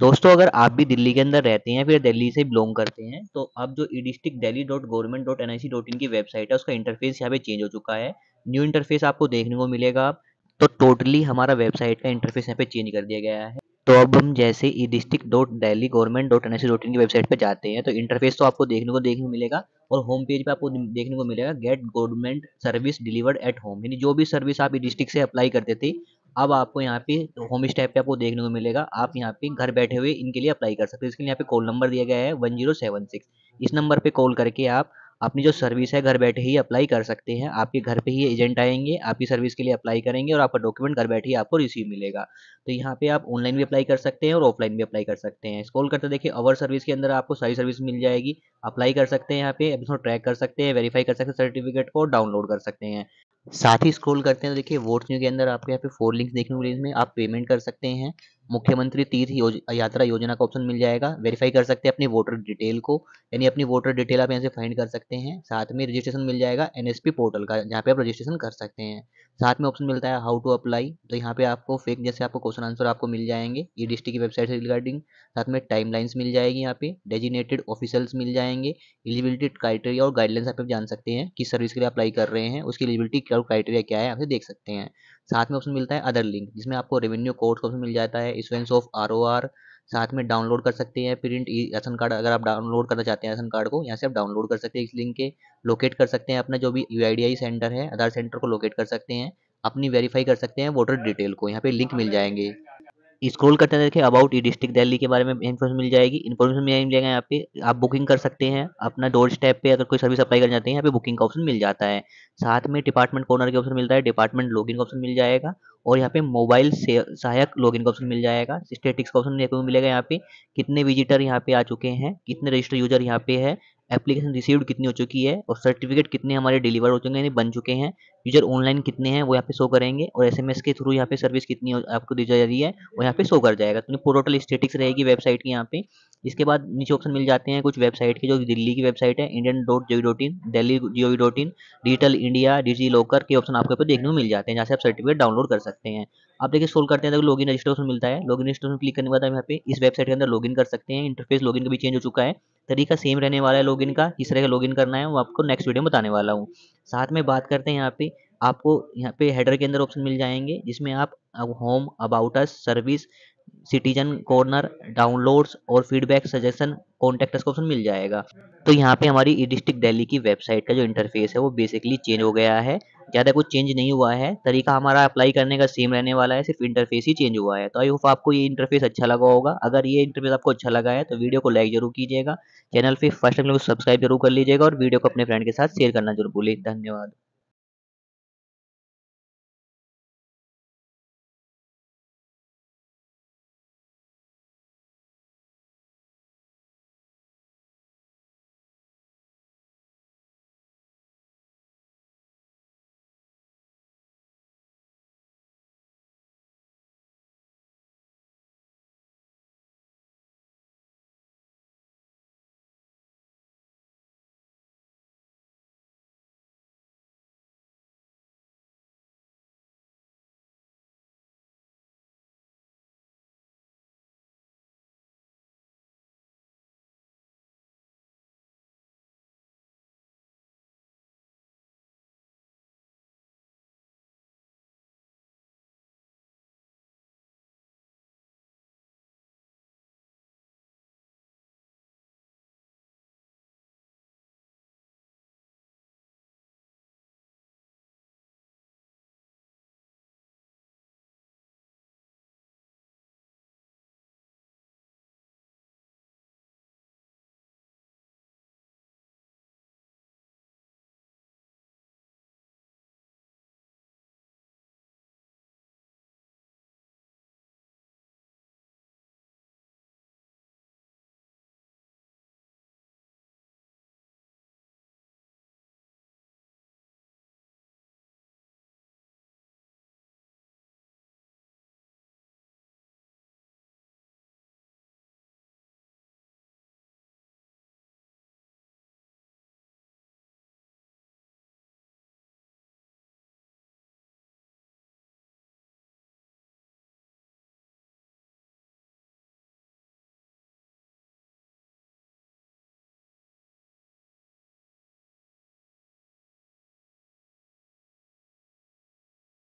दोस्तों अगर आप भी दिल्ली के अंदर रहते हैं फिर दिल्ली से बिलोंग करते हैं तो अब जो ई डिस्ट्रिक्ट delhi.government.nic.in की वेबसाइट है उसका इंटरफेस यहाँ पे चेंज हो चुका है। न्यू इंटरफेस आपको देखने को मिलेगा। तो टोटली हमारा वेबसाइट का इंटरफेस यहाँ पे चेंज कर दिया गया है। तो अब हम जैसे ई district.delhi.government.nic.in की वेबसाइट पर जाते हैं तो इंटरफेस तो आपको देखने को मिलेगा और होम पेज पर आपको देखने को मिलेगा get government service delivered at home, यानी जो भी सर्विस आप ई डिस्ट्रिक्ट से अप्लाई करते थे अब आपको यहाँ पे होम स्टेप पे आपको देखने को मिलेगा। आप यहाँ पे घर बैठे हुए इनके लिए अप्लाई कर सकते हैं। इसके लिए यहाँ पे कॉल नंबर दिया गया है 1076। इस नंबर पे कॉल करके आप अपनी जो सर्विस है घर बैठे ही अप्लाई कर सकते हैं। आपके घर पे ही एजेंट आएंगे, आपकी सर्विस के लिए अप्लाई करेंगे और आपका डॉक्यूमेंट घर बैठे ही आपको रिसीव मिलेगा। तो यहाँ पे आप ऑनलाइन भी अप्लाई कर सकते हैं और ऑफलाइन भी अप्लाई कर सकते हैं। स्क्रॉल करते देखिए अवर सर्विस के अंदर आपको सारी सर्विस मिल जाएगी। अप्लाई कर सकते हैं, यहाँ पे एपिसोड ट्रैक कर सकते हैं, वेरीफाई कर सकते हैं, सर्टिफिकेट को डाउनलोड कर सकते हैं। साथ ही स्क्रॉल करते हैं तो देखिए वोट्स न्यू के अंदर आपको यहाँ पे 4 लिंक्स देखने को मिलेंगे। इसमें आप पेमेंट कर सकते हैं, मुख्यमंत्री तीर्थ यात्रा योजना का ऑप्शन मिल जाएगा, वेरीफाई कर सकते हैं अपनी वोटर डिटेल को, यानी अपनी वोटर डिटेल आप यहाँ से फाइंड कर सकते हैं। साथ में रजिस्ट्रेशन मिल जाएगा एनएसपी पोर्टल का, जहाँ पे आप रजिस्ट्रेशन कर सकते हैं। साथ में ऑप्शन मिलता है हाउ टू अप्लाई, तो यहाँ पे आपको फेक जैसे आपको क्वेश्चन आंसर आपको मिल जाएंगे ई डिस्ट्रिक्ट की वेबसाइट से रिगार्डिंग। साथ में टाइमलाइंस मिल जाएगी, यहाँ पे डेजिग्नेटेड ऑफिसर्स मिल जाएंगे, एलिजिबिलिटी क्राइटेरिया और गाइडलाइंस आप जान सकते हैं किस सर्विस के लिए अप्लाई कर रहे हैं उसकी एलिजिबिलिटी और क्राइटेरिया क्या है आप देख सकते हैं। साथ में ऑप्शन मिलता है अदर लिंक, जिसमें आपको रेवेन्यू कोड का ऑप्शन मिल जाता है, इशुएंस ऑफ आरओआर, साथ में डाउनलोड कर सकते हैं प्रिंट राशन कार्ड, अगर आप डाउनलोड करना चाहते हैं राशन कार्ड को यहाँ से आप डाउनलोड कर सकते हैं इस लिंक के। लोकेट कर सकते हैं अपना जो भी यूआईडीआई सेंटर है आधार सेंटर को लोकेट कर सकते हैं, अपनी वेरीफाई कर सकते हैं वोटर डिटेल को, यहाँ पे लिंक मिल जाएंगे। स्क्रॉल करते हैं देखिए अबाउट ई डिस्ट्रिक्ट दिल्ली के बारे में इन्फॉर्मेशन मिल जाएगी। इन्फॉर्मेशन मिल जाएगा, यहाँ पे आप बुकिंग कर सकते हैं अपना डोर स्टेप पे, अगर कोई सर्विस अप्लाई करना चाहते हैं यहाँ पे बुकिंग का ऑप्शन मिल जाता है। साथ में डिपार्टमेंट कॉर्नर के ऑप्शन मिलता है, डिपार्टमेंट लॉगिन का ऑप्शन मिल जाएगा और यहाँ पे मोबाइल सहायक लॉगिन का ऑप्शन मिल जाएगा। स्टेटिक्स का ऑप्शन देखने को मिलेगा, यहाँ पे कितने विजिटर यहाँ पे आ चुके हैं, कितने रजिस्टर्ड यूजर यहाँ पे है, एप्लीकेशन रिसीव्ड कितनी हो चुकी है और सर्टिफिकेट कितने हमारे डिलीवर हो चुके हैं बन चुके हैं, यूजर ऑनलाइन कितने हैं वो यहाँ पे शो करेंगे और एसएमएस के थ्रू यहाँ पे सर्विस कितनी आपको दी जा रही है वो यहाँ पे शो कर जाएगा। तो टोटल स्टेटिक्स रहेगी वेबसाइट की यहाँ पे। इसके बाद नीचे ऑप्शन मिल जाते हैं कुछ वेबसाइट के, जो दिल्ली की वेबसाइट है Indian dot gov dot in, delhi.gov.in, digital India, digi lock के ऑप्शन आपको यहाँ पे देखने को मिल जाते हैं, जहाँ से आप सर्टिफिकेट डाउनलोड कर सकते हैं। आप देखिए स्क्रॉल करते हैं तो लॉगिन रजिस्ट्रेशन मिलता है। लॉगिन रजिस्ट्रेशन क्लिक करने के बाद यहाँ पे इस वेबसाइट के अंदर लॉगिन कर सकते हैं। इंटरफेस लॉगिन का भी चेंज हो चुका है, तरीका सेम रहने वाला है लॉगिन का, किस तरह का लॉगिन करना है वो आपको नेक्स्ट वीडियो में बताने वाला हूँ। साथ में बात करते हैं यहाँ पे आपको यहाँ पे हेडर के अंदर ऑप्शन मिल जाएंगे, जिसमें आप home, about us, service, citizen corner, downloads और फीडबैक, सजेशन, कॉन्टैक्ट का ऑप्शन मिल जाएगा। तो यहाँ पे हमारी ई डिस्ट्रिक्ट दिल्ली की वेबसाइट का जो इंटरफेस है वो बेसिकली चेंज हो गया है, ज़्यादा कुछ चेंज नहीं हुआ है। तरीका हमारा अप्लाई करने का सेम रहने वाला है, सिर्फ इंटरफेस ही चेंज हुआ है। तो आई होप आपको ये इंटरफेस अच्छा लगा होगा। अगर ये इंटरफेस आपको अच्छा लगा है तो वीडियो को लाइक जरूर कीजिएगा, चैनल पे फर्स्ट टाइम सब्सक्राइब जरूर कर लीजिएगा और वीडियो को अपने फ्रेंड के साथ शेयर करना जरूर भूलें। धन्यवाद।